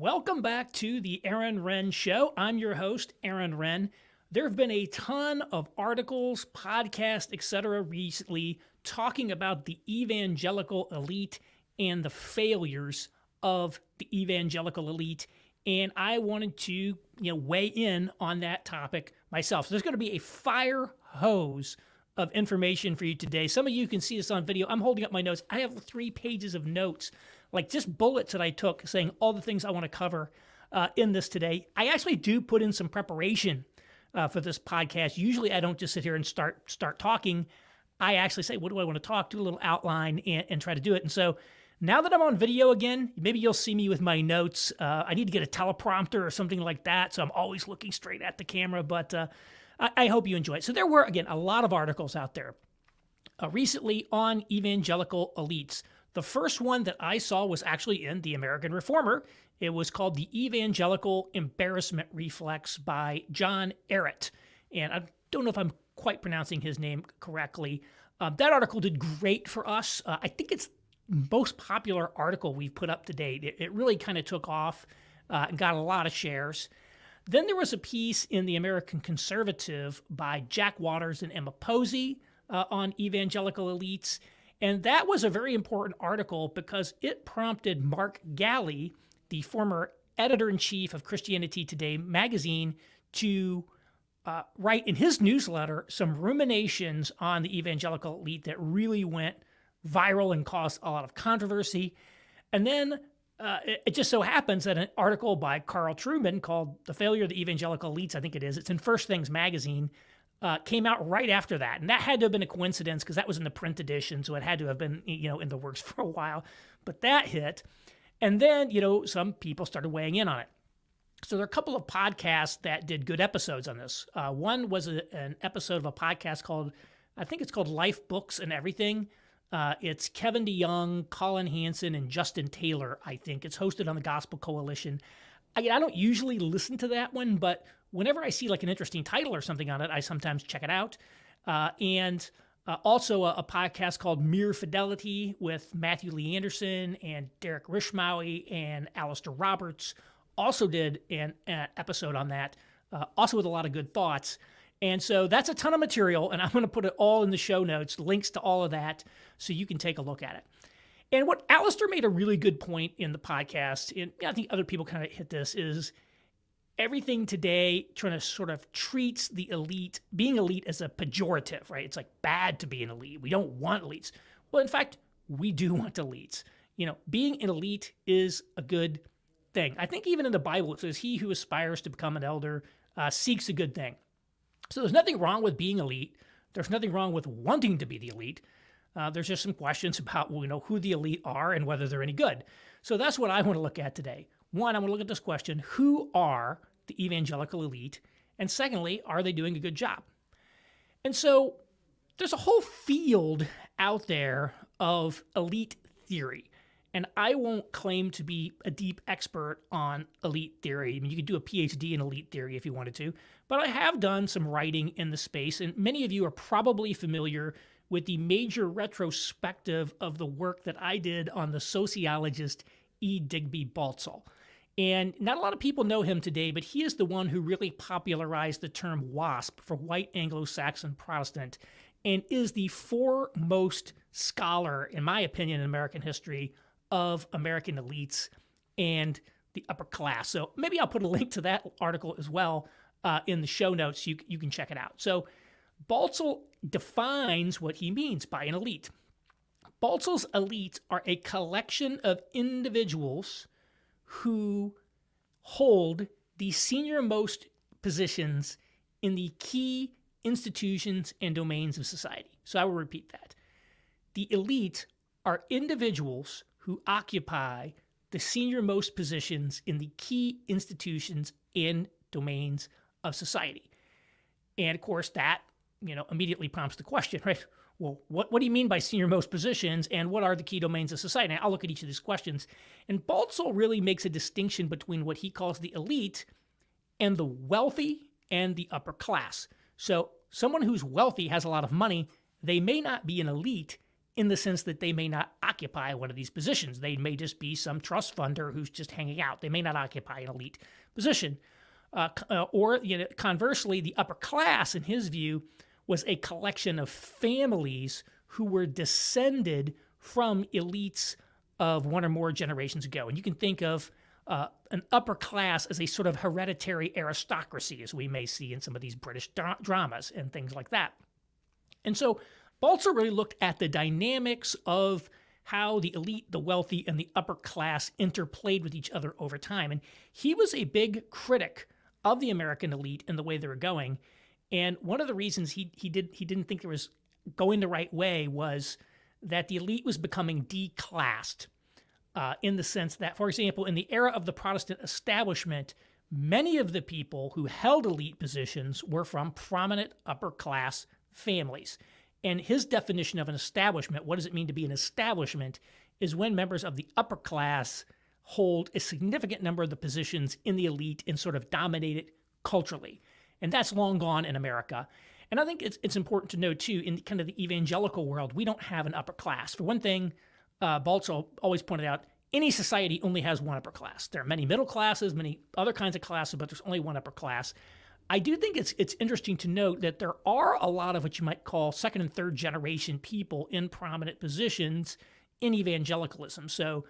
Welcome back to The Aaron Renn Show. I'm your host, Aaron Renn. There have been a ton of articles, podcasts, etc. recently talking about the evangelical elite and the failures of the evangelical elite, and I wanted to weigh in on that topic myself. So there's going to be a fire hose of information for you today. Some of you can see this on video. I'm holding up my notes. I have 3 pages of notes, like just bullets that I took saying all the things I want to cover in this today. I actually do put in some preparation for this podcast. Usually I don't just sit here and start talking. I actually say, what do I want to talk? Do a little outline and try to do it. And so now that I'm on video again, maybe you'll see me with my notes. I need to get a teleprompter or something like that, so I'm always looking straight at the camera, but I hope you enjoy it. So there were, again, a lot of articles out there recently on evangelical elites. The first one that I saw was actually in The American Reformer. It was called The Evangelical Embarrassment Reflex by John Ehrett. And I don't know if I'm quite pronouncing his name correctly. That article did great for us. I think it's the most popular article we've put up to date. It really kind of took off and got a lot of shares. Then there was a piece in The American Conservative by Jack Waters and Emma Posey on evangelical elites. And that was a very important article because it prompted Mark Galli, the former editor-in-chief of Christianity Today magazine, to write in his newsletter some ruminations on the evangelical elite that really went viral and caused a lot of controversy. And then it just so happens that an article by Carl Trueman called The Failure of the Evangelical Elites, I think it is, it's in First Things magazine, came out right after that. And that had to have been a coincidence because that was in the print edition, so it had to have been, in the works for a while. But that hit. And then, some people started weighing in on it. So there are a couple of podcasts that did good episodes on this. One was an episode of a podcast called, I think it's called Life, Books, and Everything. It's Kevin DeYoung, Colin Hansen, and Justin Taylor, I think. It's hosted on the Gospel Coalition. I don't usually listen to that one, but whenever I see like an interesting title or something on it, I sometimes check it out. Also a podcast called Mere Fidelity with Matthew Lee Anderson and Derek Rishmawi and Alistair Roberts also did an episode on that, also with a lot of good thoughts. And so that's a ton of material, and I'm going to put it all in the show notes, links to all of that, so you can take a look at it. And what Alistair made a really good point in the podcast, and I think other people kind of hit this, is everything today trying to sort of treats the elite, being elite as a pejorative, right? It's like bad to be an elite. We don't want elites. Well, in fact, we do want elites. Being an elite is a good thing. I think even in the Bible, it says, he who aspires to become an elder seeks a good thing. So there's nothing wrong with being elite. There's nothing wrong with wanting to be the elite. There's just some questions about, who the elite are and whether they're any good. So that's what I want to look at today. One, I want to look at this question, who are the evangelical elite? And secondly, are they doing a good job? And so there's a whole field out there of elite theory. And I won't claim to be a deep expert on elite theory. You could do a PhD in elite theory if you wanted to, but I have done some writing in the space, and many of you are probably familiar with the major retrospective of the work that I did on the sociologist E. Digby Baltzell. And not a lot of people know him today, but he is the one who really popularized the term WASP for white Anglo-Saxon Protestant, and is the foremost scholar, in my opinion, in American history of American elites and the upper class. So maybe I'll put a link to that article as well in the show notes. You can check it out. So Baltzell defines what he means by an elite. Baltzell's elites are a collection of individuals who hold the senior-most positions in the key institutions and domains of society. So I will repeat that. The elite are individuals who occupy the senior-most positions in the key institutions and domains of society. And of course, that immediately prompts the question, right? Well, what do you mean by senior-most positions, and what are the key domains of society? Now, I'll look at each of these questions. And Baltzell really makes a distinction between what he calls the elite and the wealthy and the upper class. So someone who's wealthy, has a lot of money, they may not be an elite in the sense that they may not occupy one of these positions. They may just be some trust funder who's just hanging out. They may not occupy an elite position. Conversely, the upper class, in his view, was a collection of families who were descended from elites of one or more generations ago. And you can think of an upper class as a sort of hereditary aristocracy, as we may see in some of these British dramas and things like that. And so Baltzell really looked at the dynamics of how the elite, the wealthy, and the upper class interplayed with each other over time. And he was a big critic of the American elite and the way they were going. And one of the reasons he didn't think it was going the right way was that the elite was becoming declassed, in the sense that, for example, in the era of the Protestant establishment, many of the people who held elite positions were from prominent upper-class families. And his definition of an establishment, what does it mean to be an establishment, is when members of the upper class hold a significant number of the positions in the elite and sort of dominate it culturally. And that's long gone in America. And I think it's important to know, too, in kind of the evangelical world, we don't have an upper class. For one thing, Baltzell always pointed out, any society only has one upper class. There are many middle classes, many other kinds of classes, but there's only one upper class. I do think it's interesting to note that there are a lot of what you might call second and third generation people in prominent positions in evangelicalism. So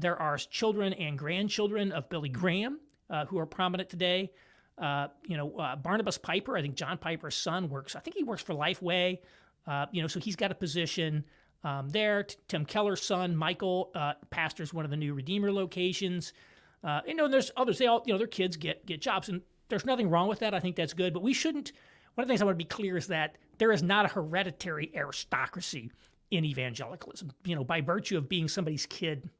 there are children and grandchildren of Billy Graham who are prominent today. Barnabas Piper, I think John Piper's son works, I think he works for Lifeway, so he's got a position there. Tim Keller's son, Michael, pastors one of the new Redeemer locations. And there's others, their kids get jobs, and there's nothing wrong with that. I think that's good, but we shouldn't, one of the things I want to be clear is that there is not a hereditary aristocracy in evangelicalism, by virtue of being somebody's kid.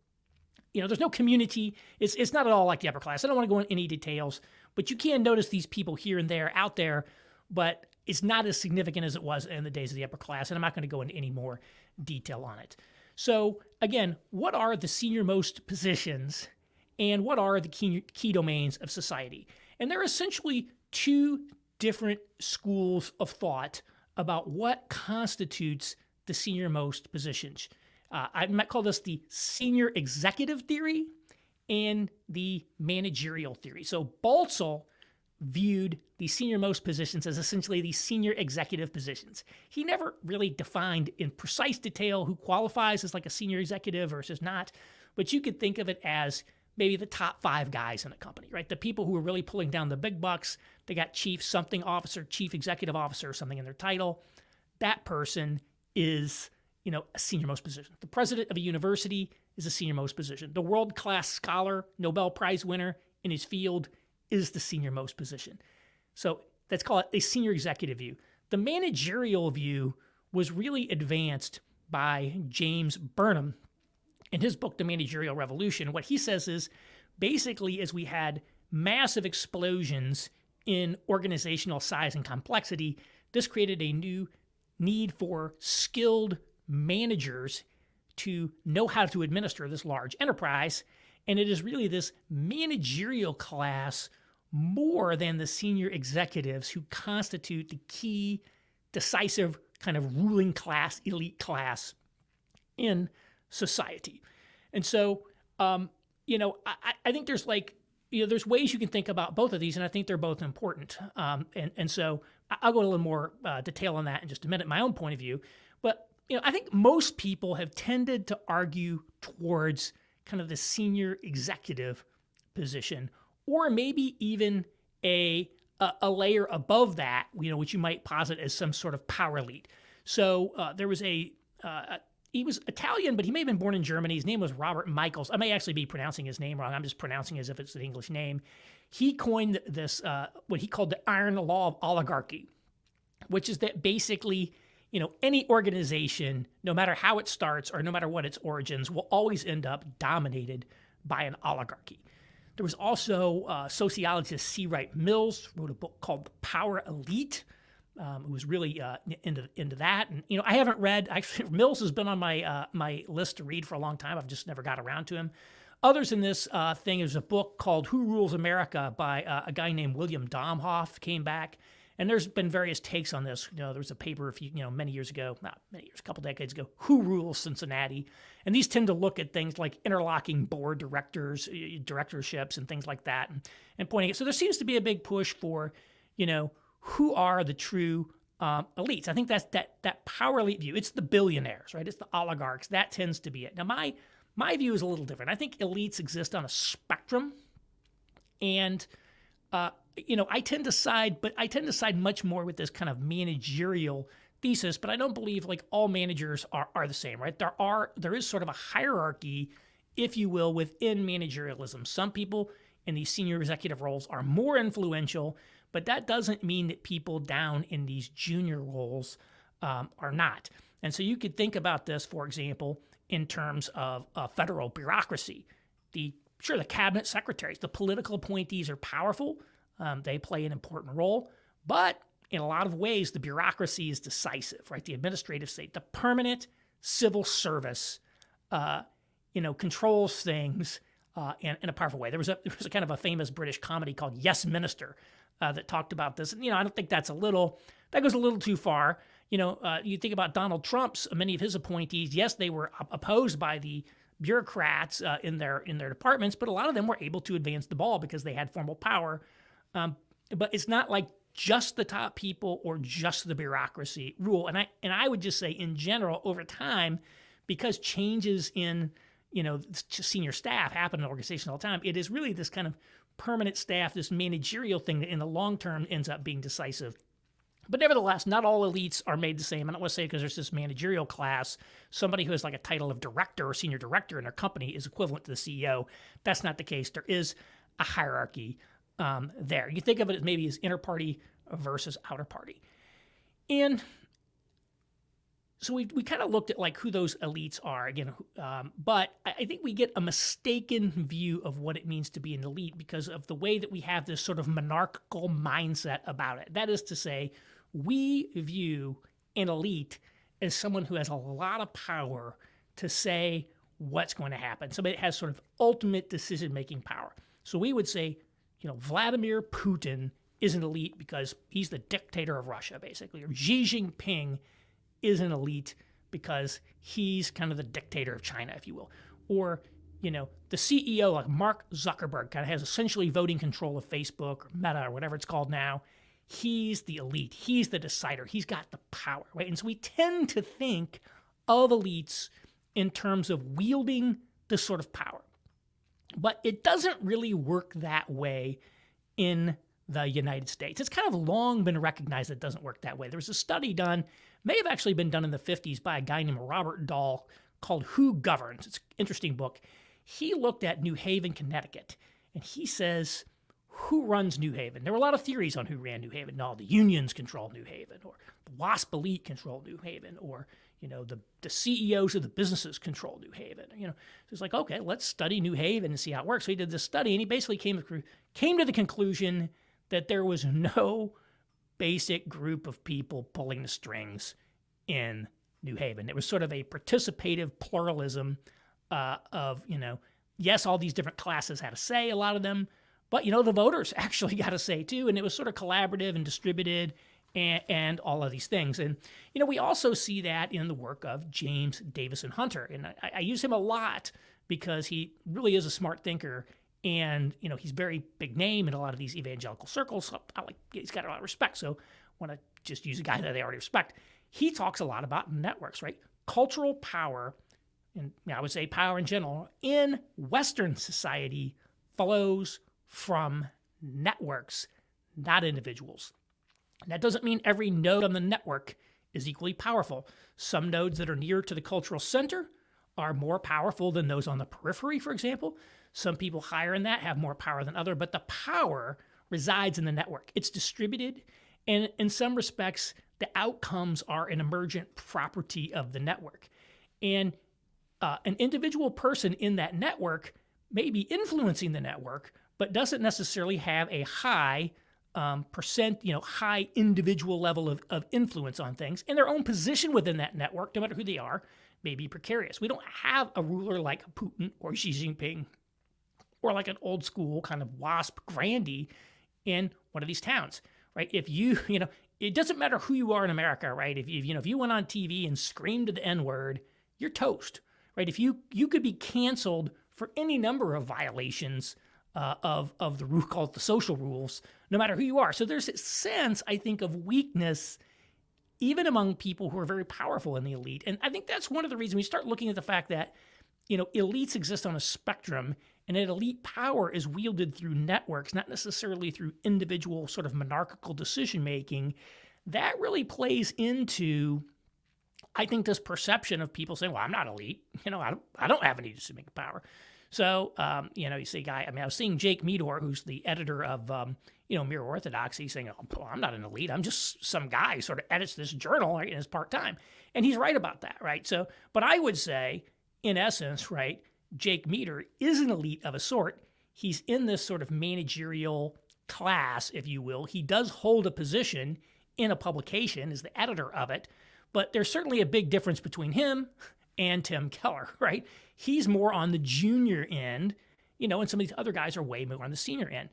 There's no community. It's not at all like the upper class. I don't want to go into any details, but you can notice these people here and there out there, but it's not as significant as it was in the days of the upper class, and I'm not going to go into any more detail on it. So again, what are the senior-most positions, and what are the key domains of society? And there are essentially two different schools of thought about what constitutes the senior-most positions. I might call this the senior executive theory and the managerial theory. So Baltzell viewed the senior-most positions as essentially the senior executive positions. He never really defined in precise detail who qualifies as like a senior executive versus not, but you could think of it as maybe the top five guys in a company, right? The people who are really pulling down the big bucks. They got chief something officer, chief executive officer, something in their title. That person is, a senior-most position. The president of a university is a senior-most position. The world-class scholar, Nobel Prize winner in his field is the senior-most position. So let's call it a senior executive view. The managerial view was really advanced by James Burnham in his book, The Managerial Revolution. What he says is, basically, as we had massive explosions in organizational size and complexity, this created a new need for skilled managers to know how to administer this large enterprise. And it is really this managerial class more than the senior executives who constitute the key, decisive kind of ruling class, elite class in society. And so, I think there's there's ways you can think about both of these, and I think they're both important. So I'll go a little more detail on that in just a minute, my own point of view. But, I think most people have tended to argue towards kind of the senior executive position, or maybe even a layer above that, which you might posit as some sort of power elite. So there was he was Italian, but he may have been born in Germany. His name was Robert Michaels. I may actually be pronouncing his name wrong. I'm just pronouncing it as if it's an English name. He coined this, what he called the iron law of oligarchy, which is that basically, any organization, no matter how it starts or no matter what its origins, will always end up dominated by an oligarchy. There was also sociologist C. Wright Mills wrote a book called The Power Elite, who was really into that. And, I haven't read, actually, Mills has been on my my list to read for a long time. I've just never got around to him. Others in this thing, there's a book called Who Rules America by a guy named William Domhoff came back And there's been various takes on this. You know, there was a paper many years ago, not many years, a couple decades ago, Who Rules Cincinnati? And these tend to look at things like interlocking board directorships and things like that, and pointing it. So there seems to be a big push for, you know, who are the true elites. I think that's that power elite view. It's the billionaires, right? It's the oligarchs. That tends to be it. Now, my view is a little different. I think elites exist on a spectrum, and you know, I tend to side much more with this kind of managerial thesis, but I don't believe like all managers are the same, right? There is sort of a hierarchy, if you will, within managerialism. Some people in these senior executive roles are more influential, but that doesn't mean that people down in these junior roles are not. And so you could think about this, for example, in terms of federal bureaucracy. Sure, the cabinet secretaries, the political appointees are powerful. They play an important role, but in a lot of ways, the bureaucracy is decisive, right? The administrative state, the permanent civil service, you know, controls things in a powerful way. There was a kind of a famous British comedy called Yes, Minister that talked about this. And, you know, I don't think that goes a little too far. You know, you think about Donald Trump's, many of his appointees, yes, they were opposed by the bureaucrats in their departments, but a lot of them were able to advance the ball because they had formal power. But it's not like just the top people or just the bureaucracy rule. And I would just say in general, over time, because changes in, you know, senior staff happen in organizations all the time, it is really this kind of permanent staff, this managerial thing that in the long term ends up being decisive. But nevertheless, not all elites are made the same. I don't want to say because there's this managerial class, somebody who has like a title of director or senior director in their company is equivalent to the CEO. That's not the case. There is a hierarchy there. You think of it as maybe as inner party versus outer party. And so we kind of looked at like who those elites are again, but I think we get a mistaken view of what it means to be an elite because of the way that we have this sort of monarchical mindset about it. That is to say, we view an elite as someone who has a lot of power to say what's going to happen. Somebody that has sort of ultimate decision-making power. So we would say, you know, Vladimir Putin is an elite because he's the dictator of Russia, basically, or Xi Jinping is an elite because he's kind of the dictator of China, if you will. Or, you know, the CEO, like Mark Zuckerberg, kind of has essentially voting control of Facebook or Meta or whatever it's called now. He's the elite. He's the decider. He's got the power, right? And so we tend to think of elites in terms of wielding this sort of power. But it doesn't really work that way in the United States. It's kind of long been recognized that it doesn't work that way. There was a study done, may have actually been done in the 50s by a guy named Robert Dahl called Who Governs? It's an interesting book. He looked at New Haven, Connecticut, and he says, who runs New Haven? There were a lot of theories on who ran New Haven. No, the unions control New Haven, or the WASP elite control New Haven, or, you know, the CEOs of the businesses control New Haven. You know, so it's like, okay, let's study New Haven and see how it works. So he did this study, and he basically came to the conclusion that there was no basic group of people pulling the strings in New Haven. It was sort of a participative pluralism of, you know, yes, all these different classes had a say, a lot of them, but, you know, the voters actually got a say too, and it was sort of collaborative and distributed and all of these things. And, you know, we also see that in the work of James Davison Hunter, and I use him a lot because he really is a smart thinker. And, you know, he's very big name in a lot of these evangelical circles. So he's got a lot of respect. So I want to just use a guy that they already respect. He talks a lot about networks, right? Cultural power, and I would say power in general, in Western society flows from networks, not individuals. And that doesn't mean every node on the network is equally powerful. Some nodes that are near to the cultural center are more powerful than those on the periphery, for example. Some people higher in that have more power than others, but the power resides in the network. It's distributed, and in some respects, the outcomes are an emergent property of the network. And an individual person in that network may be influencing the network, but doesn't necessarily have a high high individual level of influence on things. And their own position within that network, no matter who they are, may be precarious. We don't have a ruler like Putin or Xi Jinping or like an old school kind of WASP grandee in one of these towns. right? If you, you know, it doesn't matter who you are in America, right? If you went on TV and screamed the N-word, you're toast, right? If you could be canceled for any number of violations of the rule called the social rules, no matter who you are. So there's a sense, I think, of weakness even among people who are very powerful in the elite. And I think that's one of the reasons we start looking at the fact that, you know, elites exist on a spectrum, and that elite power is wielded through networks, not necessarily through individual sort of monarchical decision-making. That really plays into, I think, this perception of people saying, well, I'm not elite. You know, I don't have any decision-making power. So, you know, you see a guy, I mean, I was seeing Jake Meador, who's the editor of, you know, Mere Orthodoxy, saying, oh, I'm not an elite. I'm just some guy who sort of edits this journal, right, in his part-time. And he's right about that, right? So, but I would say, in essence, right, Jake Meador is an elite of a sort. He's in this sort of managerial class, if you will. He does hold a position in a publication as the editor of it, but there's certainly a big difference between him and Tim Keller, right? He's more on the junior end, you know, and some of these other guys are way more on the senior end.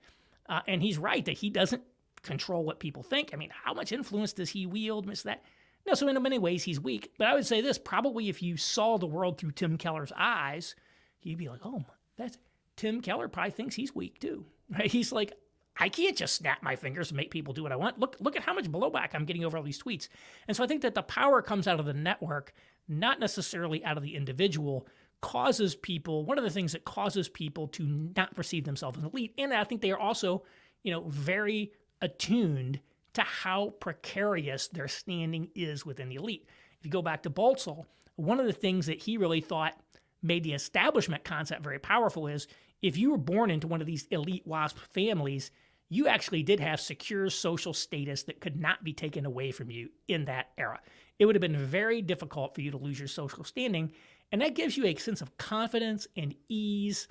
And he's right that he doesn't control what people think. I mean, how much influence does he wield? Miss that? No, so in many ways, he's weak. But I would say this, probably if you saw the world through Tim Keller's eyes, he'd be like, oh, that's Tim Keller probably thinks he's weak too, right? He's like, I can't just snap my fingers and make people do what I want. Look at how much blowback I'm getting over all these tweets. And so I think that the power comes out of the network, not necessarily out of the individual, causes people, one of the things that causes people to not perceive themselves as elite. And I think they are also, you know, very attuned to how precarious their standing is within the elite. If you go back to Baltzell, one of the things that he really thought made the establishment concept very powerful is if you were born into one of these elite WASP families, you actually did have secure social status that could not be taken away from you in that era. It would have been very difficult for you to lose your social standing, and that gives you a sense of confidence and ease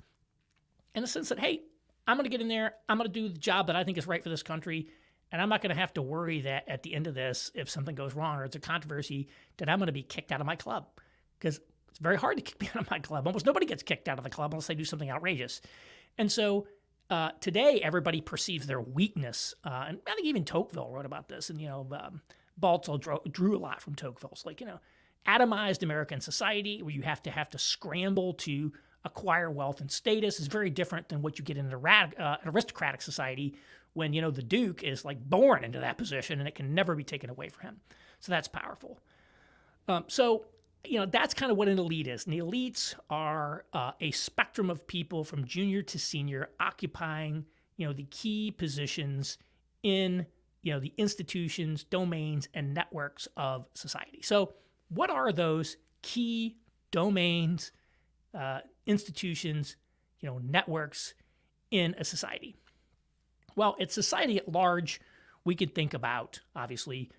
and a sense that, hey, I'm going to get in there, I'm going to do the job that I think is right for this country, and I'm not going to have to worry that at the end of this, if something goes wrong or it's a controversy, that I'm going to be kicked out of my club. Because it's very hard to kick me out of my club. Almost nobody gets kicked out of the club unless they do something outrageous. And so today, everybody perceives their weakness. And I think even Tocqueville wrote about this. And, you know, Baltzell drew a lot from Tocqueville. It's like, you know, atomized American society where you have to scramble to acquire wealth and status is very different than what you get in an aristocratic society when, you know, the Duke is like born into that position and it can never be taken away from him. So that's powerful. So, you know, that's kind of what an elite is. And the elites are a spectrum of people from junior to senior occupying, you know, the key positions in, you know, the institutions, domains, and networks of society. So what are those key domains, institutions, you know, networks in a society? Well, it's society at large. We could think about, obviously,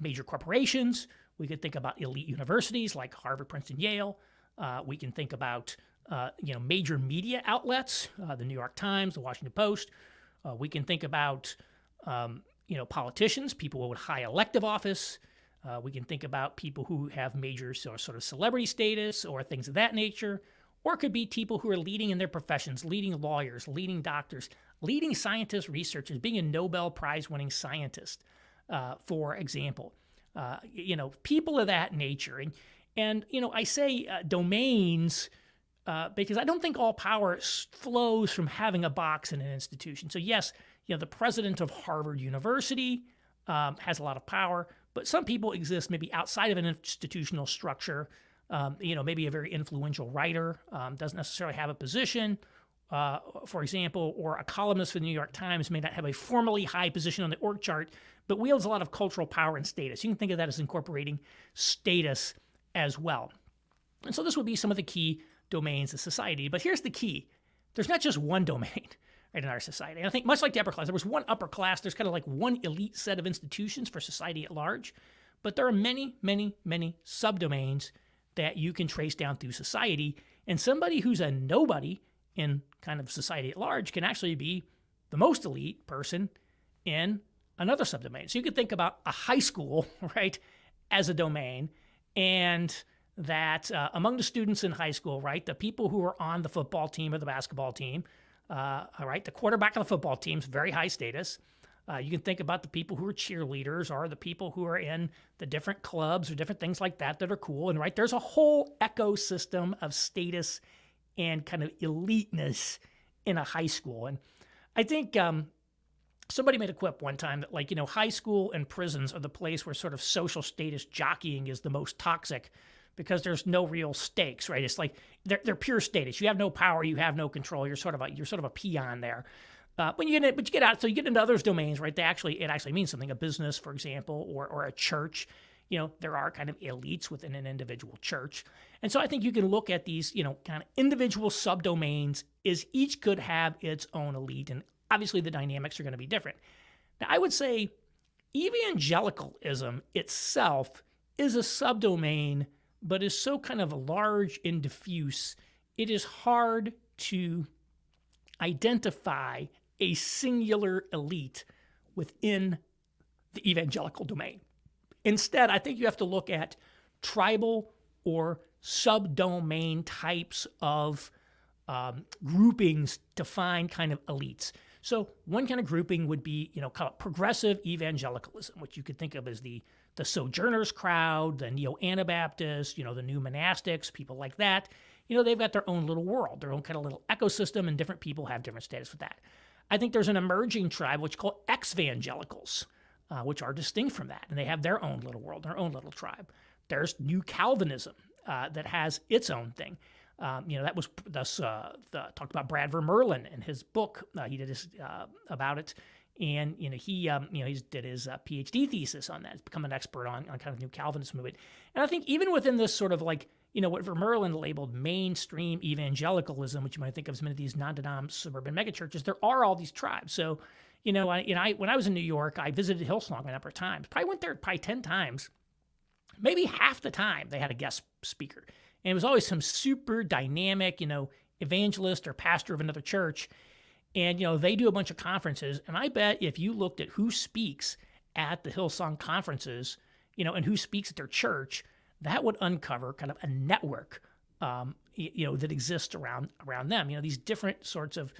major corporations. We could think about elite universities like Harvard, Princeton, Yale. We can think about, you know, major media outlets, the New York Times, the Washington Post. We can think about, you know, politicians, people with high elective office. We can think about people who have major sort of celebrity status or things of that nature. Or it could be people who are leading in their professions, leading lawyers, leading doctors, leading scientists, researchers, being a Nobel Prize-winning scientist, for example. You know, people of that nature. And you know, I say domains because I don't think all power flows from having a box in an institution. So yes, you know, the president of Harvard University has a lot of power, but some people exist maybe outside of an institutional structure. You know, maybe a very influential writer doesn't necessarily have a position, for example, or a columnist for the New York Times may not have a formally high position on the org chart, but wields a lot of cultural power and status. You can think of that as incorporating status as well. And so this would be some of the key domains of society. But here's the key. There's not just one domain, right, in our society. And I think much like the upper class, there was one upper class, there's kind of like one elite set of institutions for society at large, but there are many, many, many subdomains that you can trace down through society. And somebody who's a nobody in kind of society at large can actually be the most elite person in another subdomain. So you could think about a high school, right, as a domain, and that among the students in high school, right, the people who are on the football team or the basketball team, all right, the quarterback of the football team's very high status. You can think about the people who are cheerleaders or the people who are in the different clubs or different things like that that are cool. And right, there's a whole ecosystem of status and kind of eliteness in a high school. And I think somebody made a quip one time that, like, you know, high school and prisons are the place where sort of social status jockeying is the most toxic, because there's no real stakes, right? It's like they're pure status. You have no power, you have no control. You're sort of a peon there. But you get out, so you get into others domains, right? It actually means something. A business, for example, or a church. You know, there are kind of elites within an individual church. And so I think you can look at these, you know, kind of individual subdomains is each could have its own elite. And obviously the dynamics are going to be different. Now, I would say evangelicalism itself is a subdomain, but is so kind of large and diffuse, it is hard to identify a singular elite within the evangelical domain. Instead, I think you have to look at tribal or subdomain types of groupings to find kind of elites. So one kind of grouping would be, you know, call it progressive evangelicalism, which you could think of as the Sojourners crowd, the Neo-Anabaptists, you know, the New Monastics, people like that. You know, they've got their own little world, their own kind of little ecosystem, and different people have different status with that. I think there's an emerging tribe, which is called ex-evangelicals, which are distinct from that, and they have their own little world, their own little tribe. There's New Calvinism that has its own thing. You know, that was talked about Brad Vermeulen in his book. He did his about it, and you know he did his PhD thesis on that. He's become an expert on kind of New Calvinist movement. And I think even within this sort of, like, you know, what Vermeulen labeled mainstream evangelicalism, which you might think of as many of these non-denom suburban megachurches, there are all these tribes. So, you know, when I was in New York, I visited Hillsong a number of times. Probably went there probably 10 times. Maybe half the time they had a guest speaker. And it was always some super dynamic, you know, evangelist or pastor of another church. And, you know, they do a bunch of conferences. And I bet if you looked at who speaks at the Hillsong conferences, you know, and who speaks at their church, that would uncover kind of a network, you know, that exists around them. You know, these different sorts of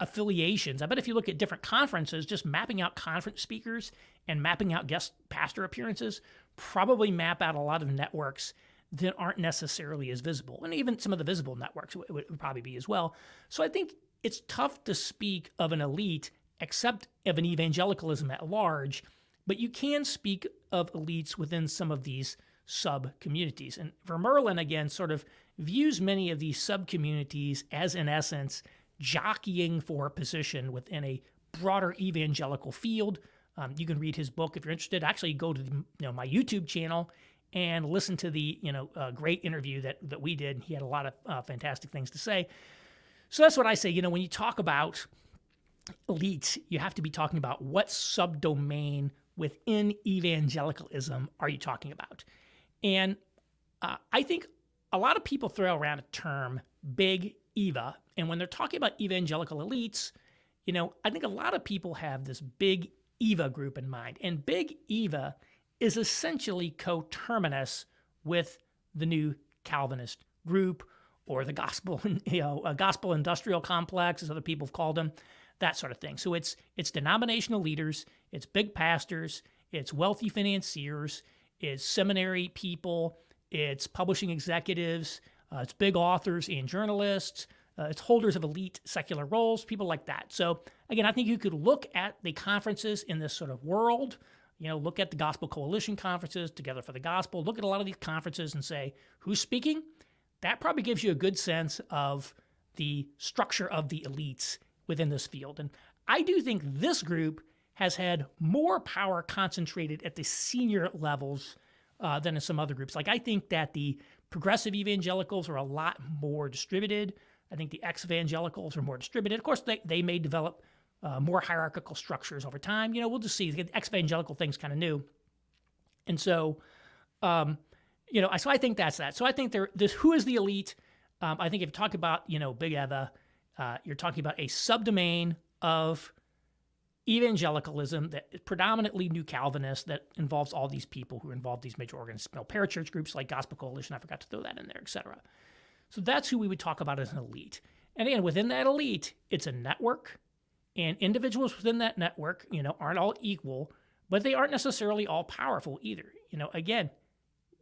affiliations. I bet if you look at different conferences, just mapping out conference speakers and mapping out guest pastor appearances probably map out a lot of networks that aren't necessarily as visible. And even some of the visible networks it would probably be as well. So I think it's tough to speak of an elite except of an evangelicalism at large, but you can speak of elites within some of these sub-communities. And Vermeulen, again, sort of views many of these sub-communities as, in essence, jockeying for a position within a broader evangelical field. You can read his book if you're interested. Actually, go to my YouTube channel and listen to the great interview that we did. He had a lot of fantastic things to say. So that's what I say. You know, when you talk about elites, you have to be talking about what subdomain within evangelicalism are you talking about. And I think a lot of people throw around a term, Big Eva. And when they're talking about evangelical elites, you know, I think a lot of people have this Big Eva group in mind. And Big Eva is essentially coterminous with the New Calvinist group or the gospel, you know, a gospel industrial complex, as other people have called them, that sort of thing. So it's denominational leaders, it's big pastors, it's wealthy financiers, it's seminary people, it's publishing executives, it's big authors and journalists, it's holders of elite secular roles, people like that. So again, I think you could look at the conferences in this sort of world, you know, look at the Gospel Coalition conferences, Together for the Gospel, look at a lot of these conferences and say, who's speaking? That probably gives you a good sense of the structure of the elites within this field. And I do think this group has had more power concentrated at the senior levels than in some other groups. Like, I think that the progressive evangelicals are a lot more distributed. I think the ex-evangelicals are more distributed. Of course, they may develop more hierarchical structures over time. You know, we'll just see. The ex-evangelical thing's kind of new. And so, you know, so I think that's that. So I think who is the elite? I think if you talk about, you know, Big Eva, you're talking about a subdomain of evangelicalism that is predominantly New Calvinist that involves all these people who involve these major organizations, you know, parachurch groups like Gospel Coalition. I forgot to throw that in there, etc. So that's who we would talk about as an elite. And again, within that elite, it's a network And individuals within that network, you know, aren't all equal, but they aren't necessarily all powerful either. You know, again,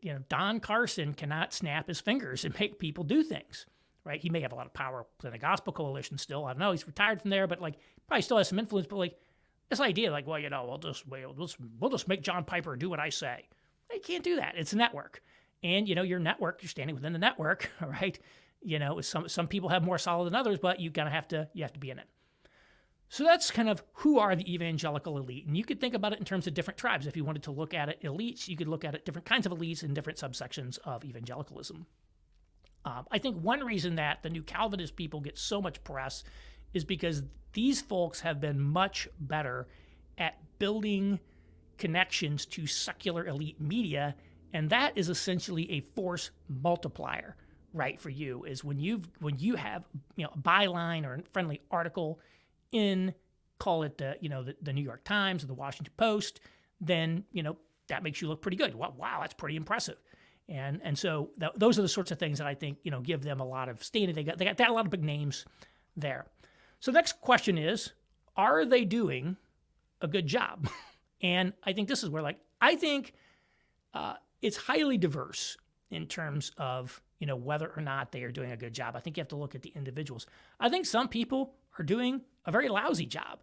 you know, Don Carson cannot snap his fingers and make people do things, right? He may have a lot of power in the Gospel Coalition still. I don't know. He's retired from there, but like probably still has some influence. But like this idea, like, well, you know, we'll just make John Piper do what I say. Well, you can't do that. It's a network, and you know, your network. You're standing within the network, all right? You know, some people have more solid than others, but you kind of have to be in it. So that's kind of who are the evangelical elite. And you could think about it in terms of different tribes. If you wanted to look at it, elites, you could look at it different kinds of elites in different subsections of evangelicalism. I think one reason that the New Calvinist people get so much press is because these folks have been much better at building connections to secular elite media, and that is essentially a force multiplier, right, for you, is when you have, you know, a byline or a friendly article in, call it, you know, the New York Times or the Washington Post, then, you know, that makes you look pretty good. Wow, that's pretty impressive. And so those are the sorts of things that I think, you know, give them a lot of standing. They got a lot of big names there. So next question is, are they doing a good job? And I think this is where, like, I think it's highly diverse in terms of, you know, whether or not they are doing a good job. I think you have to look at the individuals. I think some people are doing a very lousy job.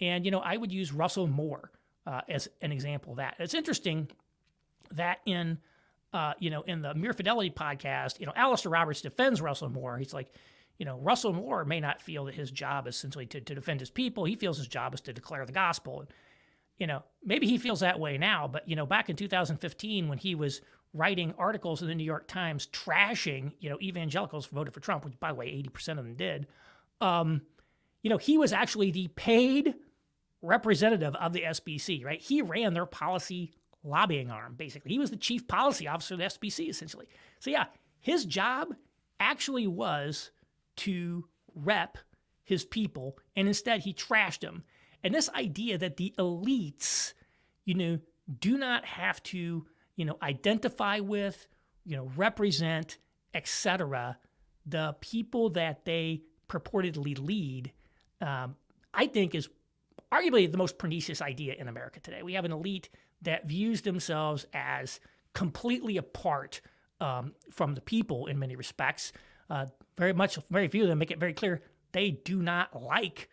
And, you know, I would use Russell Moore as an example of that. It's interesting that in, you know, in the Mere Fidelity podcast, you know, Alistair Roberts defends Russell Moore. He's like, you know, Russell Moore may not feel that his job is essentially to defend his people. He feels his job is to declare the gospel. And, you know, maybe he feels that way now, but, you know, back in 2015 when he was writing articles in the New York Times trashing, you know, evangelicals who voted for Trump, which, by the way, 80% of them did, you know, he was actually the paid representative of the SBC, right? He ran their policy lobbying arm, basically. He was the chief policy officer of the SBC, essentially. So yeah, his job actually was to rep his people, and instead he trashed them. And this idea that the elites, you know, do not have to, you know, identify with, you know, represent, etc., the people that they purportedly lead, I think is arguably the most pernicious idea in America today. We have an elite that views themselves as completely apart from the people in many respects. Very few of them make it very clear they do not like,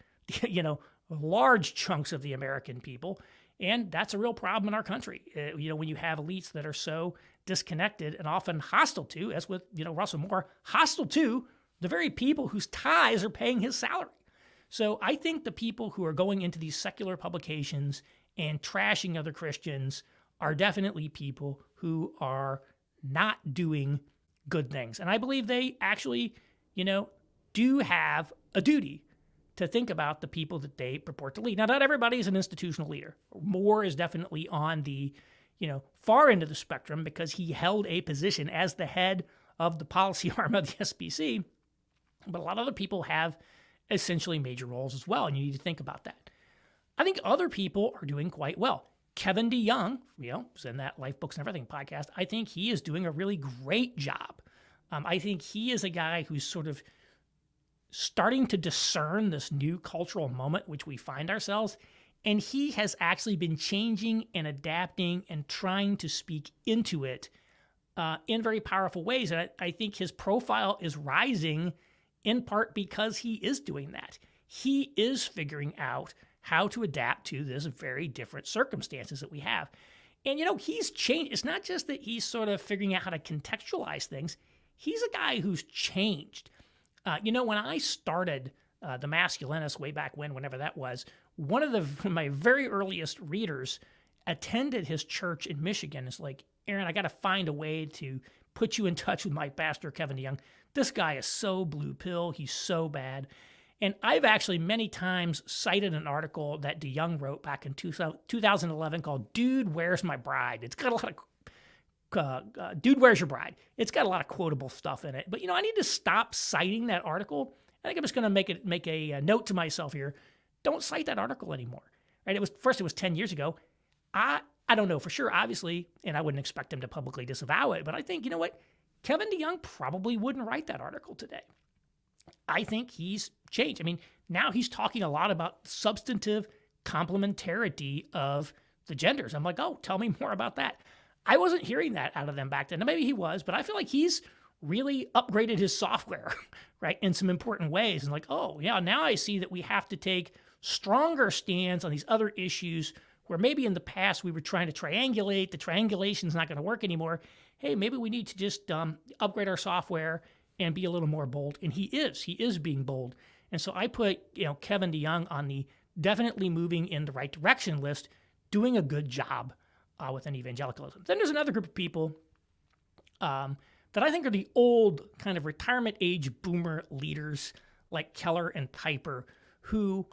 you know, large chunks of the American people. And that's a real problem in our country. You know, when you have elites that are so disconnected and often hostile to, as with, you know, Russell Moore, hostile to the very people whose ties are paying his salary. So I think the people who are going into these secular publications and trashing other Christians are definitely people who are not doing good things. And I believe they actually, you know, do have a duty to think about the people that they purport to lead. Now, not everybody is an institutional leader. Moore is definitely on the, you know, far end of the spectrum because he held a position as the head of the policy arm of the SBC. But a lot of other people have essentially major roles as well, and you need to think about that. I think other people are doing quite well. Kevin DeYoung, you know, who's in that Life, Books, and Everything podcast, I think he is doing a really great job. I think he is a guy who's sort of starting to discern this new cultural moment which we find ourselves, and he has actually been changing and adapting and trying to speak into it in very powerful ways. And I think his profile is rising in part because he is doing that. He is figuring out how to adapt to this very different circumstances that we have. And, you know, he's changed. It's not just that he's sort of figuring out how to contextualize things. He's a guy who's changed. You know, when I started The Masculinist way back when, whenever that was, one of my very earliest readers attended his church in Michigan. It's like, Aaron, I got to find a way to put you in touch with my pastor, Kevin DeYoung. This guy is so blue pill. He's so bad. And I've actually many times cited an article that DeYoung wrote back in 2011 called Dude, Where's My Bride? It's got a lot of Dude, Where's Your Bride? It's got a lot of quotable stuff in it. But, you know, I need to stop citing that article. I think I'm just going to make a note to myself here. Don't cite that article anymore. Right? It was 10 years ago. I don't know for sure, obviously, and I wouldn't expect him to publicly disavow it. But I think, you know what? Kevin DeYoung probably wouldn't write that article today. I think he's changed. I mean, now he's talking a lot about substantive complementarity of the genders. I'm like, oh, tell me more about that. I wasn't hearing that out of them back then. Now, maybe he was, but I feel like he's really upgraded his software, right, in some important ways. And like, oh, yeah, now I see that we have to take stronger stands on these other issues where maybe in the past we were trying to triangulate. The triangulation's not going to work anymore. Hey, maybe we need to just upgrade our software and be a little more bold. And he is being bold. And so I put, you know, Kevin DeYoung on the definitely moving in the right direction list, doing a good job within evangelicalism. Then there's another group of people that I think are the old kind of retirement age boomer leaders like Keller and Piper, who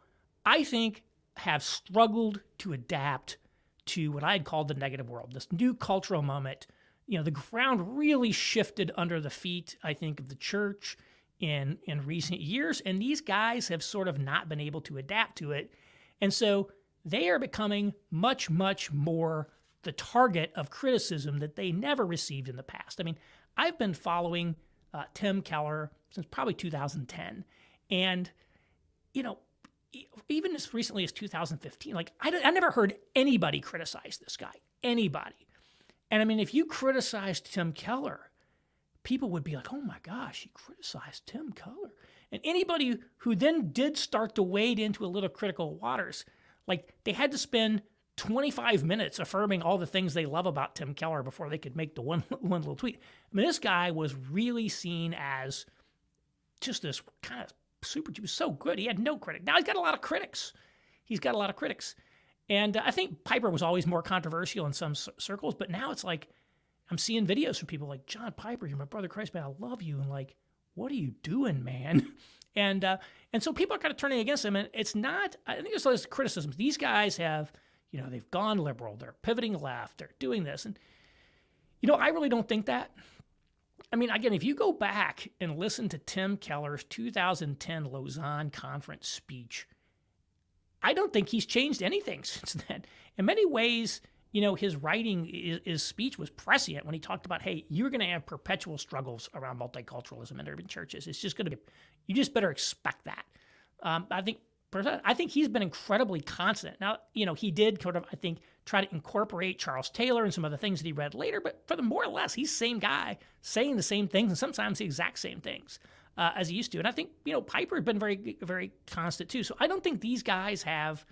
I think have struggled to adapt to what I had called the negative world, this new cultural moment. You know, the ground really shifted under the feet, I think, of the church in recent years, and these guys have sort of not been able to adapt to it. And so they are becoming much, much more the target of criticism that they never received in the past. I mean, I've been following Tim Keller since probably 2010, and, you know, even as recently as 2015, like, I never heard anybody criticize this guy, anybody. And I mean, if you criticized Tim Keller, people would be like, oh my gosh, he criticized Tim Keller. And anybody who then did start to wade into a little critical waters, like, they had to spend 25 minutes affirming all the things they love about Tim Keller before they could make the one little tweet. I mean, this guy was really seen as just this kind of super, he was so good, he had no critic. Now he's got a lot of critics. He's got a lot of critics. And I think Piper was always more controversial in some circles, but now it's like, I'm seeing videos from people like, John Piper, you're my brother Christ, man, I love you. And like, what are you doing, man? And so people are kind of turning against him, and it's not, I think there's all this criticism. These guys have, you know, they've gone liberal, they're pivoting left, they're doing this. And, you know, I really don't think that. I mean, again, if you go back and listen to Tim Keller's 2010 Lausanne conference speech, I don't think he's changed anything since then. In many ways, you know, his writing, his speech was prescient when he talked about, hey, you're going to have perpetual struggles around multiculturalism in urban churches. It's just going to be, you just better expect that. I think he's been incredibly constant. Now, you know, he did sort of, I think, try to incorporate Charles Taylor and some other things that he read later, but for the more or less, he's the same guy saying the same things, and sometimes the exact same things as he used to. And I think, you know, Piper had been very, very constant too. So I don't think these guys have,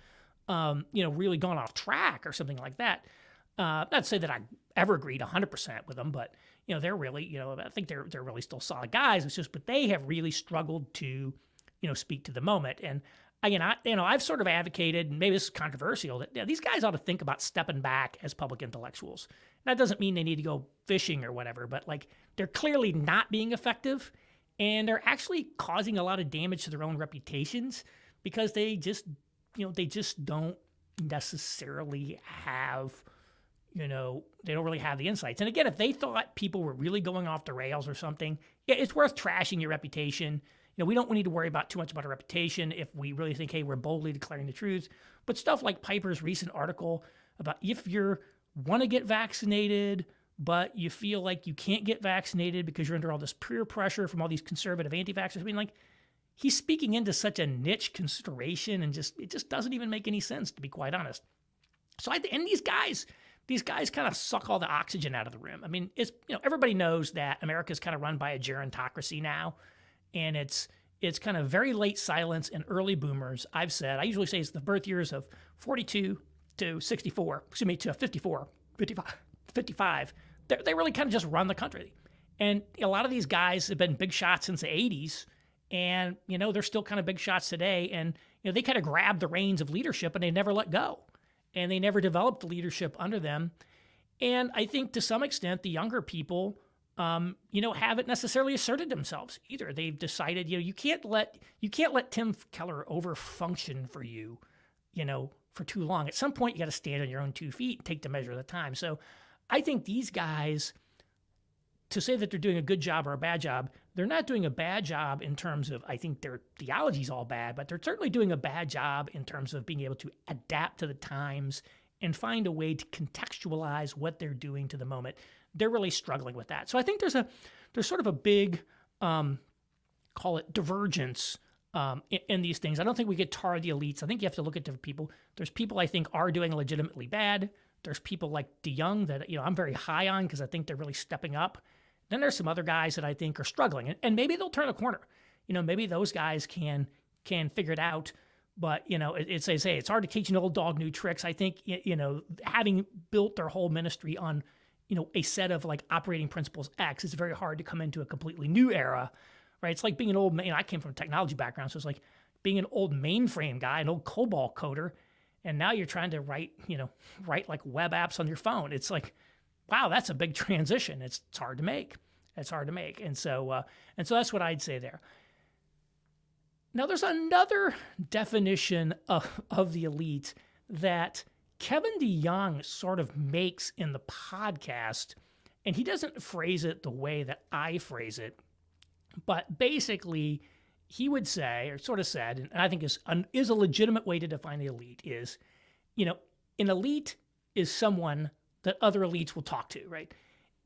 you know, really gone off track or something like that. Not to say that I ever agreed 100% with them, but, you know, they're really, you know, I think they're really still solid guys. It's just, but they have really struggled to, you know, speak to the moment. And again, I've sort of advocated, and maybe this is controversial, that, you know, these guys ought to think about stepping back as public intellectuals. And that doesn't mean they need to go fishing or whatever, but like, they're clearly not being effective, and they're actually causing a lot of damage to their own reputations because they just, you know, they just don't necessarily have, you know, they don't really have the insights. And again, if they thought people were really going off the rails or something, yeah, it's worth trashing your reputation. You know, we don't need to worry about too much about our reputation if we really think, hey, we're boldly declaring the truth. But stuff like Piper's recent article about if you want to get vaccinated, but you feel like you can't get vaccinated because you're under all this peer pressure from all these conservative anti-vaxxers. I mean, like, he's speaking into such a niche consideration, and just, it just doesn't even make any sense, to be quite honest. So and these guys kind of suck all the oxygen out of the room. I mean, it's, you know, everybody knows that America's kind of run by a gerontocracy now, and it's kind of very late silence and early boomers. I've said, I usually say it's the birth years of 42 to 64, excuse me, to 54, 55. They really kind of just run the country. And a lot of these guys have been big shots since the 80s. And, you know, they're still kind of big shots today. And, you know, they kind of grabbed the reins of leadership and they never let go. And they never developed the leadership under them. And I think to some extent, the younger people, you know, haven't necessarily asserted themselves either. They've decided, you know, you can't let Tim Keller overfunction for you, you know, for too long. At some point, you got to stand on your own two feet and take the measure of the time. So I think these guys, to say that they're doing a good job or a bad job, they're not doing a bad job in terms of, I think their theology's all bad, but they're certainly doing a bad job in terms of being able to adapt to the times and find a way to contextualize what they're doing to the moment. They're really struggling with that. So I think there's sort of a big call it divergence in these things. I don't think we could tar the elites. I think you have to look at different people. There's people I think are doing legitimately bad. There's people like DeYoung that, you know, I'm very high on because I think they're really stepping up. Then there's some other guys that I think are struggling, and maybe they'll turn a corner. You know, maybe those guys can figure it out. But, you know, it's, as I say, it's hard to teach an old dog new tricks. I think, you know, having built their whole ministry on, you know, a set of like operating principles X, it's very hard to come into a completely new era. Right, it's like being an old man. You know, I came from a technology background, so it's like being an old mainframe guy, an old COBOL coder, and now you're trying to write, you know, write like web apps on your phone. It's like, wow, that's a big transition. It's hard to make. It's hard to make, and so that's what I'd say there. Now, there's another definition of the elite that Kevin DeYoung sort of makes in the podcast, and he doesn't phrase it the way that I phrase it. But basically, he would say, or sort of said, and I think is a legitimate way to define the elite is, you know, an elite is someone that other elites will talk to, right?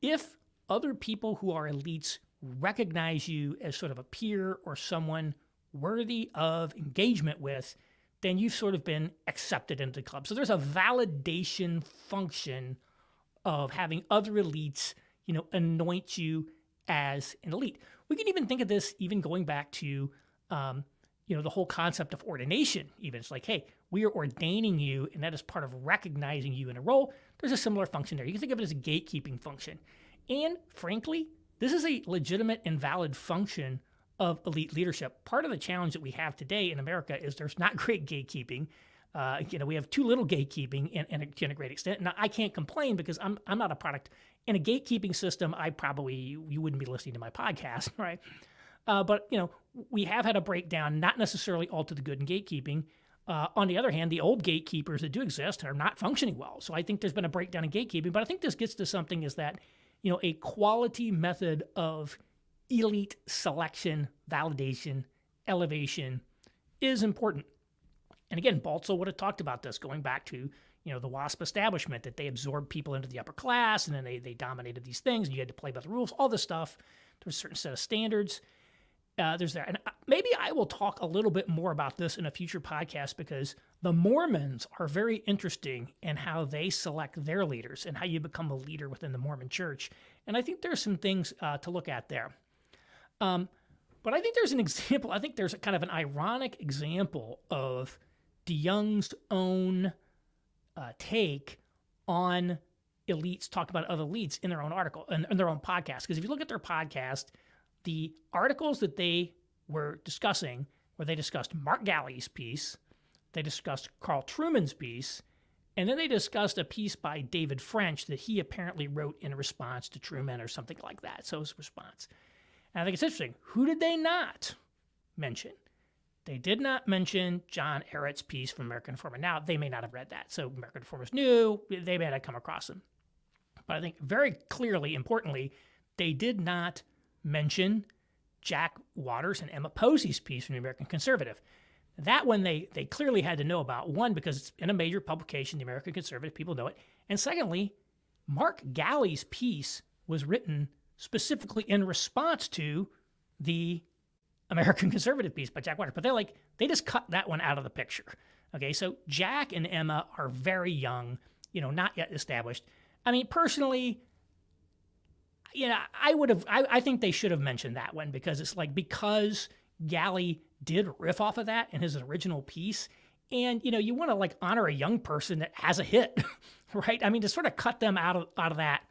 If other people who are elites recognize you as sort of a peer or someone worthy of engagement with, then you've sort of been accepted into the club. So there's a validation function of having other elites, you know, anoint you as an elite. We can even think of this even going back to, you know, the whole concept of ordination. Even it's like, hey, we are ordaining you, and that is part of recognizing you in a role. There's a similar function there. You can think of it as a gatekeeping function. And frankly, this is a legitimate and valid function of elite leadership. Part of the challenge that we have today in America is there's not great gatekeeping. You know, we have too little gatekeeping to a great extent. Now, I can't complain because I'm not a product. In a gatekeeping system, you wouldn't be listening to my podcast, right? But, you know, we have had a breakdown, not necessarily all to the good in gatekeeping. On the other hand, the old gatekeepers that do exist are not functioning well. So I think there's been a breakdown in gatekeeping. But I think this gets to something is that, you know, a quality method of elite selection, validation, elevation is important. And again, Baltzell would have talked about this going back to, you know, the WASP establishment, that they absorbed people into the upper class, and then they dominated these things, and you had to play by the rules, all this stuff. There's a certain set of standards. There's there. And maybe I will talk a little bit more about this in a future podcast, because the Mormons are very interesting in how they select their leaders and how you become a leader within the Mormon church. And I think there's some things to look at there. But I think there's an example. I think there's a kind of an ironic example of DeYoung's own take on elites, talked about other elites in their own article, in their own podcast. Because if you look at their podcast, the articles that they were discussing, where they discussed Mark Galli's piece, they discussed Carl Trueman's piece, and then they discussed a piece by David French that he apparently wrote in response to Trueman or something like that. So his response. And I think it's interesting. Who did they not mention? They did not mention John Ehrett's piece from American Reformer. Now, they may not have read that, so American Reformers knew. They may not have come across them. But I think very clearly, importantly, they did not mention Jack Waters and Emma Posey's piece from The American Conservative. That one they clearly had to know about, one, because it's in a major publication, The American Conservative, people know it. And secondly, Mark Galli's piece was written specifically in response to the American Conservative piece by Jack Waters, but they just cut that one out of the picture. Okay, so Jack and Emma are very young, you know, not yet established. I mean, personally, you know, I think they should have mentioned that one, because it's like, because Galli did riff off of that in his original piece, and, you know, you want to like honor a young person that has a hit, right? I mean, to sort of cut them out of that,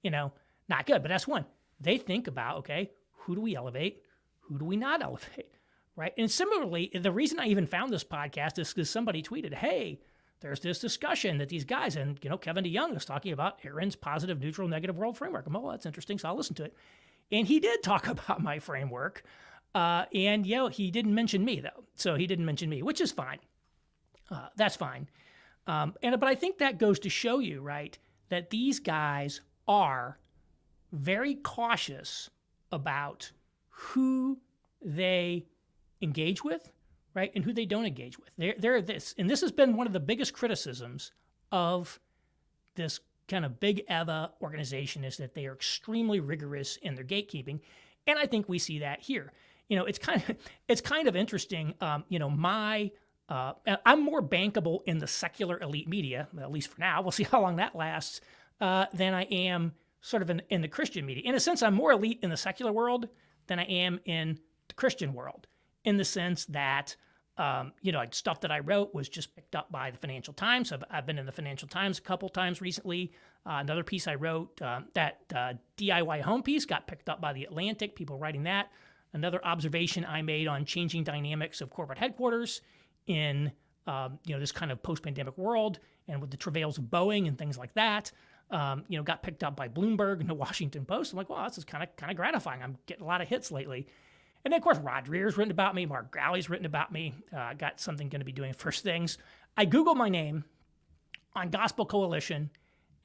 you know, not good. But that's one. They think about, okay, who do we elevate? Who do we not elevate, right? And similarly, the reason I even found this podcast is because somebody tweeted, hey, there's this discussion that these guys, and, you know, Kevin DeYoung is talking about Aaron's positive, neutral, negative world framework. I'm, oh, that's interesting, so I'll listen to it. And he did talk about my framework. And, you know, he didn't mention me, though. So he didn't mention me, which is fine. That's fine. But I think that goes to show you, right, that these guys are very cautious about who they engage with, right, and who they don't engage with. They're this, and this has been one of the biggest criticisms of this kind of Big Eva organization, is that they are extremely rigorous in their gatekeeping, and I think we see that here. you know, it's kind of interesting. You know, I'm more bankable in the secular elite media, at least for now. We'll see how long that lasts. Than I am sort of in the Christian media. In a sense, I'm more elite in the secular world than I am in the Christian world, in the sense that, you know, stuff that I wrote was just picked up by the Financial Times. I've been in the Financial Times a couple times recently. Another piece I wrote, that DIY home piece, got picked up by The Atlantic, people writing that. Another observation I made on changing dynamics of corporate headquarters in, you know, this kind of post-pandemic world, and with the travails of Boeing and things like that. You know, got picked up by Bloomberg and the Washington Post. I'm like, wow, this is kind of gratifying. I'm getting a lot of hits lately. And then, of course, Rod Rear's written about me. Mark Galli's written about me. I got something going to be doing First Things. I Googled my name on Gospel Coalition,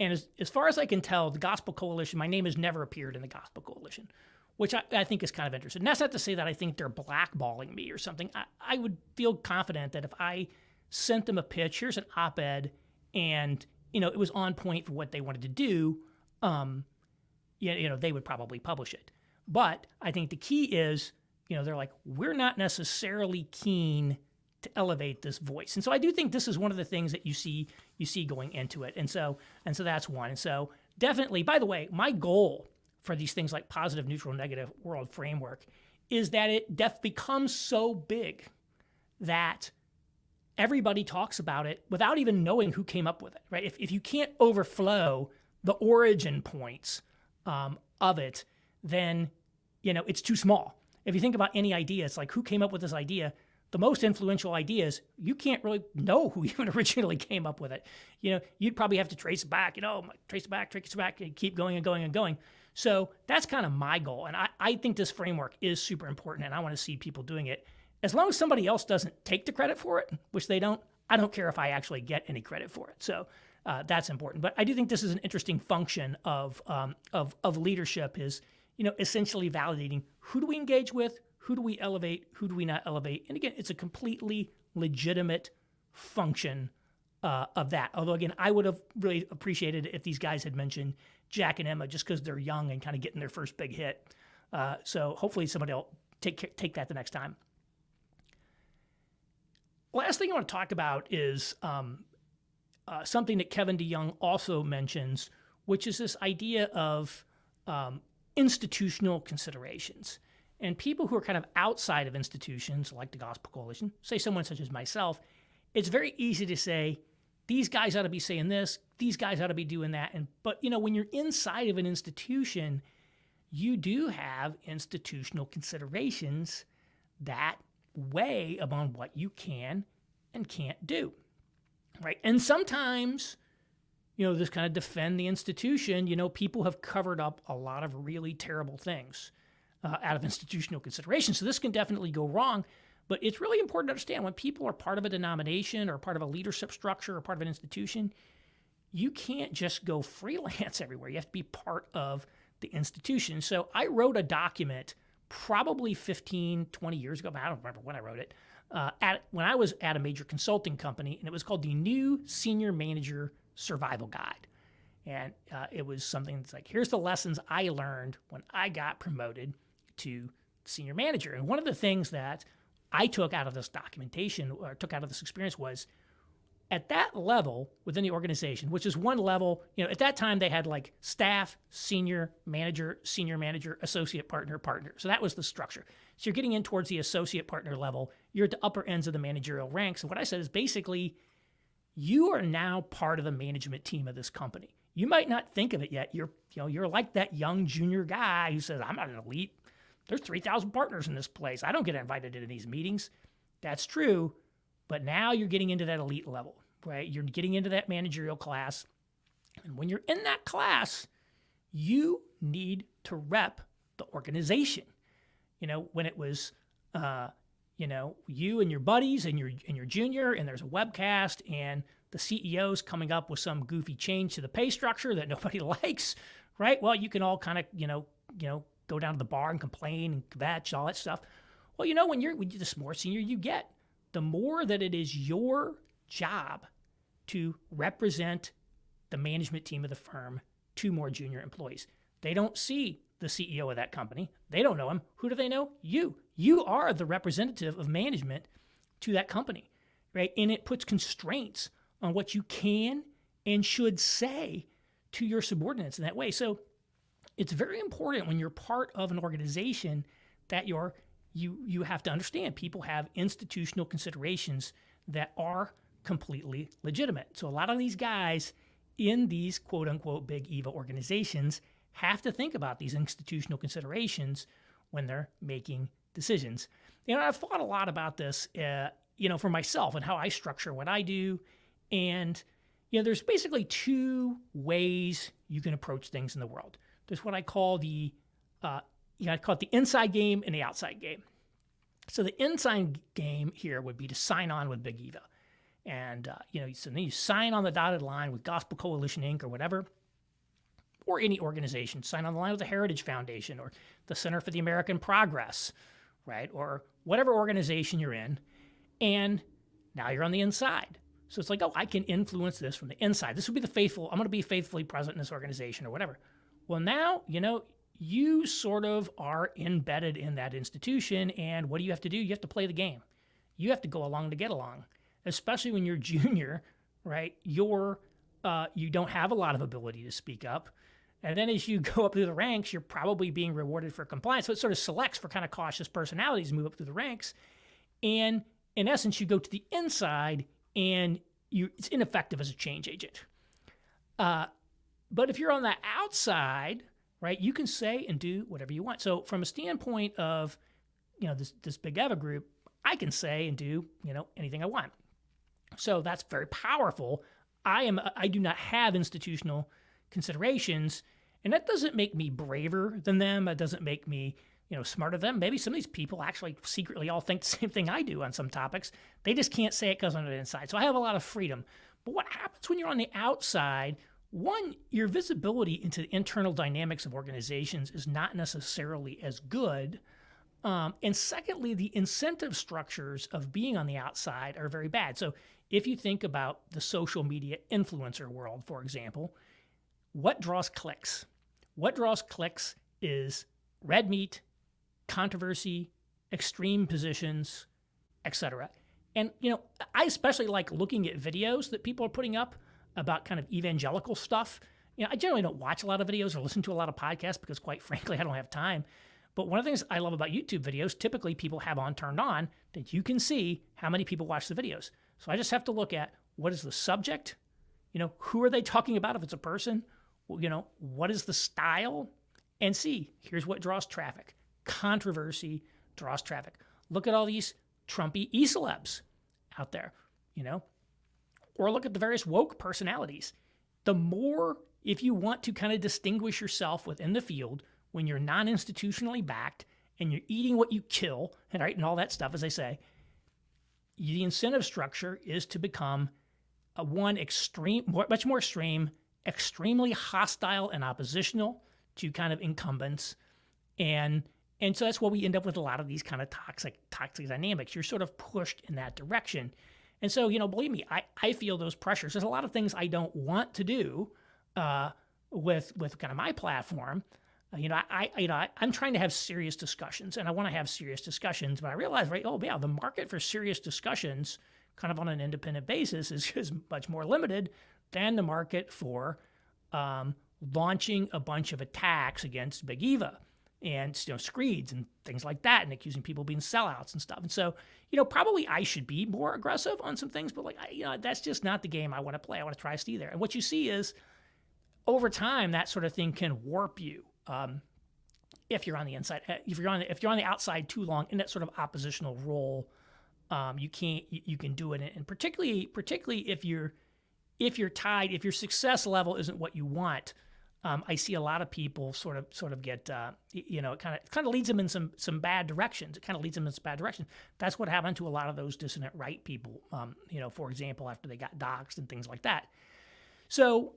and as far as I can tell, the Gospel Coalition, my name has never appeared in the Gospel Coalition, which I think is kind of interesting. And that's not to say that I think they're blackballing me or something. I would feel confident that if I sent them a pitch, here's an op-ed, and you know, it was on point for what they wanted to do, you know, they would probably publish it. But I think the key is, you know, they're like, we're not necessarily keen to elevate this voice. And so I do think this is one of the things that you see going into it. And so that's one. And so definitely, by the way, my goal for these things like positive, neutral, negative world framework is that it becomes so big that everybody talks about it without even knowing who came up with it, right? If you can't overflow the origin points of it, then, you know, it's too small. If you think about any idea, it's like, who came up with this idea? The most influential ideas, you can't really know who even originally came up with it. You know, you'd probably have to trace it back, you know, trace it back, and keep going and going and going. So that's kind of my goal. And I think this framework is super important, and I want to see people doing it. As long as somebody else doesn't take the credit for it, which they don't, I don't care if I actually get any credit for it. So that's important. But I do think this is an interesting function of leadership is, you know, essentially validating who do we engage with, who do we elevate, who do we not elevate. And again, it's a completely legitimate function of that. Although, again, I would have really appreciated if these guys had mentioned Jack and Emma, just because they're young and kind of getting their first big hit. So hopefully somebody will take that the next time. Last thing I want to talk about is something that Kevin DeYoung also mentions, which is this idea of institutional considerations. And people who are kind of outside of institutions, like the Gospel Coalition, say someone such as myself, it's very easy to say, these guys ought to be saying this, these guys ought to be doing that. But you know, when you're inside of an institution, you do have institutional considerations that weigh upon what you can and can't do, right? And sometimes, you know, this kind of defend the institution, you know, people have covered up a lot of really terrible things out of institutional consideration. So this can definitely go wrong, but it's really important to understand when people are part of a denomination or part of a leadership structure or part of an institution, you can't just go freelance everywhere. You have to be part of the institution. So I wrote a document probably 15, 20 years ago, but I don't remember when I wrote it, when I was at a major consulting company, and it was called the New Senior Manager Survival Guide. And it was something that's like, here's the lessons I learned when I got promoted to senior manager. And one of the things that I took out of this documentation, or took out of this experience, was at that level within the organization, which is one level, you know, at that time they had like staff, senior manager, associate partner, partner. So that was the structure. So you're getting in towards the associate partner level. You're at the upper ends of the managerial ranks. And what I said is basically, you are now part of the management team of this company. You might not think of it yet. You're like that young junior guy who says, I'm not an elite. There's 3,000 partners in this place. I don't get invited into these meetings. That's true. But now you're getting into that elite level. Right? You're getting into that managerial class. And when you're in that class, you need to rep the organization. You know, when it was, you know, you and your buddies and your junior, and there's a webcast and the CEO's coming up with some goofy change to the pay structure that nobody likes, right? Well, you can all kind of, you know, go down to the bar and complain and kvetch, all that stuff. Well, you know, when you're the more senior you get, the more that it is your job to represent the management team of the firm to more junior employees. They don't see the CEO of that company. They don't know him. Who do they know? You. you are the representative of management to that company, right? And it puts constraints on what you can and should say to your subordinates in that way. So it's very important when you're part of an organization that you have to understand people have institutional considerations that are completely legitimate. So a lot of these guys in these quote unquote Big Eva organizations have to think about these institutional considerations when they're making decisions. You know, I've thought a lot about this, you know, for myself and how I structure what I do. And, you know, there's basically two ways you can approach things in the world. There's what I call the, you know, I call it the inside game and the outside game. So the inside game here would be to sign on with Big Eva. And, you know, so then you sign on the dotted line with Gospel Coalition, Inc. or whatever, or any organization. Sign on the line with the Heritage Foundation or the Center for the American Progress, right? Or whatever organization you're in. And now you're on the inside. So it's like, oh, I can influence this from the inside. This will be the faithful. I'm going to be faithfully present in this organization or whatever. Well, now, you know, you sort of are embedded in that institution. And what do you have to do? You have to play the game. You have to go along to get along, especially when you're junior, right? You're, you don't have a lot of ability to speak up. And then as you go up through the ranks, you're probably being rewarded for compliance. So it sort of selects for kind of cautious personalities, move up through the ranks. And in essence, you go to the inside and it's ineffective as a change agent. But if you're on the outside, right, you can say and do whatever you want. So from a standpoint of, you know, this Big Eva group, I can say and do, you know, anything I want. So that's very powerful. I do not have institutional considerations, and that doesn't make me braver than them. It doesn't make me, you know, smarter than them. Maybe some of these people actually secretly all think the same thing I do on some topics. They just can't say it because I'm on the inside. So I have a lot of freedom. But what happens when you're on the outside? One, your visibility into the internal dynamics of organizations is not necessarily as good. And secondly, the incentive structures of being on the outside are very bad. So if you think about the social media influencer world, for example, what draws clicks? What draws clicks is red meat, controversy, extreme positions, etc. And, you know, I especially like looking at videos that people are putting up about kind of evangelical stuff. You know, I generally don't watch a lot of videos or listen to a lot of podcasts because, quite frankly, I don't have time. But one of the things I love about YouTube videos, typically people have on turned on that you can see how many people watch the videos. So I just have to look at what is the subject, you know, who are they talking about if it's a person, well, you know, what is the style, and see, here's what draws traffic. Controversy draws traffic. Look at all these Trumpy e-celebs out there, you know, or look at the various woke personalities. The more, if you want to kind of distinguish yourself within the field, when you're non-institutionally backed and you're eating what you kill, and right, and all that stuff, as they say, the incentive structure is to become much more extreme, extremely hostile and oppositional to kind of incumbents, and so that's why we end up with a lot of these kind of toxic dynamics. You're sort of pushed in that direction, and so, you know, believe me, I feel those pressures. There's a lot of things I don't want to do with kind of my platform. You know, I'm trying to have serious discussions, and I want to have serious discussions, but I realize, right, oh, yeah, the market for serious discussions kind of on an independent basis is much more limited than the market for launching a bunch of attacks against Big Eva and, you know, screeds and things like that, and accusing people of being sellouts and stuff. And so, you know, probably I should be more aggressive on some things, but, like, you know, that's just not the game I want to play. I want to try to stay there. And what you see is over time, that sort of thing can warp you. If you're on the inside, if you're on the outside too long in that sort of oppositional role, you can do it. And particularly if your success level isn't what you want, I see a lot of people sort of get, you know, it kind of leads them in some bad directions. That's what happened to a lot of those dissident right people. You know, for example, after they got doxxed and things like that. So,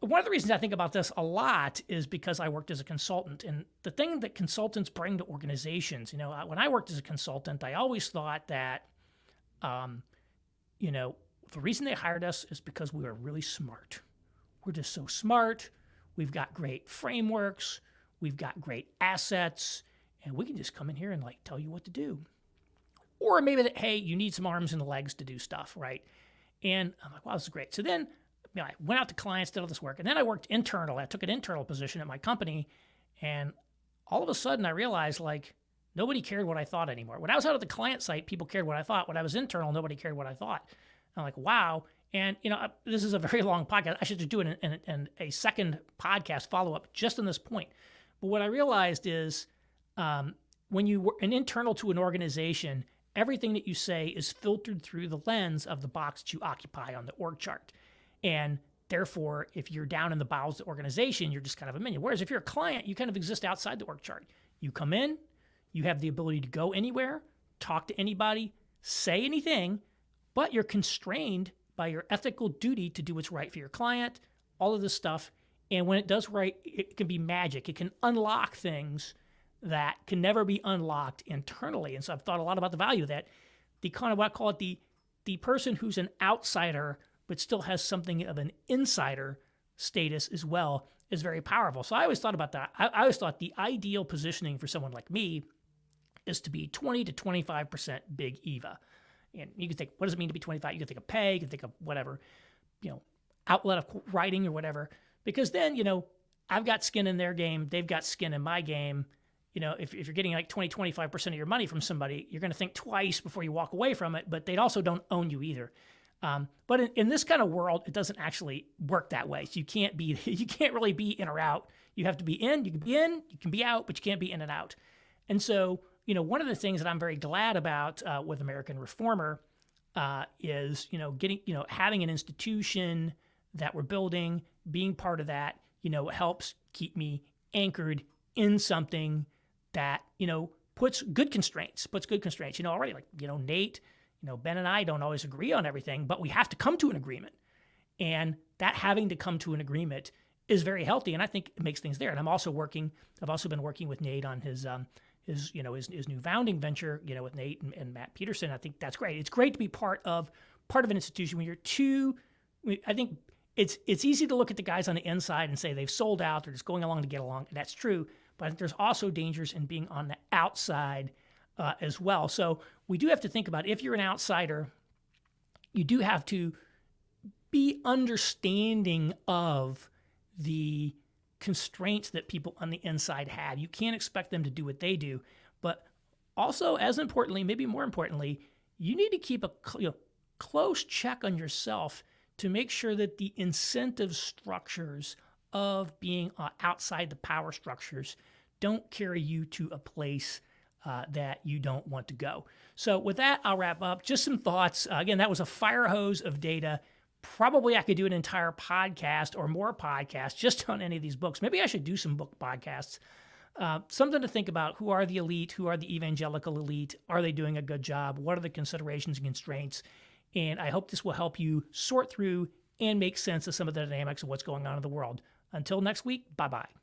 one of the reasons I think about this a lot is because I worked as a consultant, and the thing that consultants bring to organizations, you know, when I worked as a consultant, I always thought that, you know, the reason they hired us is because we were really smart. We're just so smart. We've got great frameworks. We've got great assets. and we can just come in here and like tell you what to do. Or maybe that, hey, you need some arms and legs to do stuff, right? And I'm like, wow, this is great. So then, you know, I went out to clients, did all this work, and then I worked internal. I took an internal position at my company, and all of a sudden I realized like nobody cared what I thought anymore. When I was out at the client site, people cared what I thought. When I was internal, nobody cared what I thought. And I'm like, wow. And you know, this is a very long podcast. I should just do it in a second podcast follow-up just on this point. But what I realized is when you were an internal to an organization, everything that you say is filtered through the lens of the box that you occupy on the org chart. And therefore, if you're down in the bowels of the organization, you're just kind of a minion. Whereas if you're a client, you kind of exist outside the org chart. You come in, you have the ability to go anywhere, talk to anybody, say anything, but you're constrained by your ethical duty to do what's right for your client, all of this stuff. And when it does right, it can be magic. It can unlock things that can never be unlocked internally. And so I've thought a lot about the value of that. The kind of what I call it, the person who's an outsider but still has something of an insider status as well is very powerful. So I always thought about that. I always thought the ideal positioning for someone like me is to be 20 to 25% Big Eva. And you can think, what does it mean to be 25? You can think of pay, you can think of whatever, you know, outlet of writing or whatever, because then, you know, I've got skin in their game. They've got skin in my game. You know, if you're getting like 20, 25% of your money from somebody, you're going to think twice before you walk away from it, but they also don't own you either. But in this kind of world, it doesn't actually work that way. So you can't really be in or out. You have to be in, you can be in, you can be out, but you can't be in and out. And so, you know, one of the things that I'm very glad about with American Reformer is, you know, getting, you know, having an institution that we're building, being part of that, you know, helps keep me anchored in something that, you know, puts good constraints, you know, already like, you know, Nate, you know, Ben and I don't always agree on everything, but we have to come to an agreement. And that having to come to an agreement is very healthy. And I think it makes things there. And I've also been working with Nate on his new founding venture, you know, with Nate and Matt Peterson. I think that's great. It's great to be part of an institution when you're too, I think it's easy to look at the guys on the inside and say they've sold out, they're just going along to get along. And that's true. But I think there's also dangers in being on the outside as well. So we do have to think about, if you're an outsider, you do have to be understanding of the constraints that people on the inside have. You can't expect them to do what they do, but also, as importantly, maybe more importantly, you need to keep a close check on yourself to make sure that the incentive structures of being outside the power structures don't carry you to a place that you don't want to go. So with that, I'll wrap up. Just some thoughts. Again, that was a fire hose of data. Probably I could do an entire podcast or more podcasts just on any of these books. Maybe I should do some book podcasts. Something to think about. Who are the elite? Who are the evangelical elite? Are they doing a good job? What are the considerations and constraints? And I hope this will help you sort through and make sense of some of the dynamics of what's going on in the world. Until next week, bye-bye.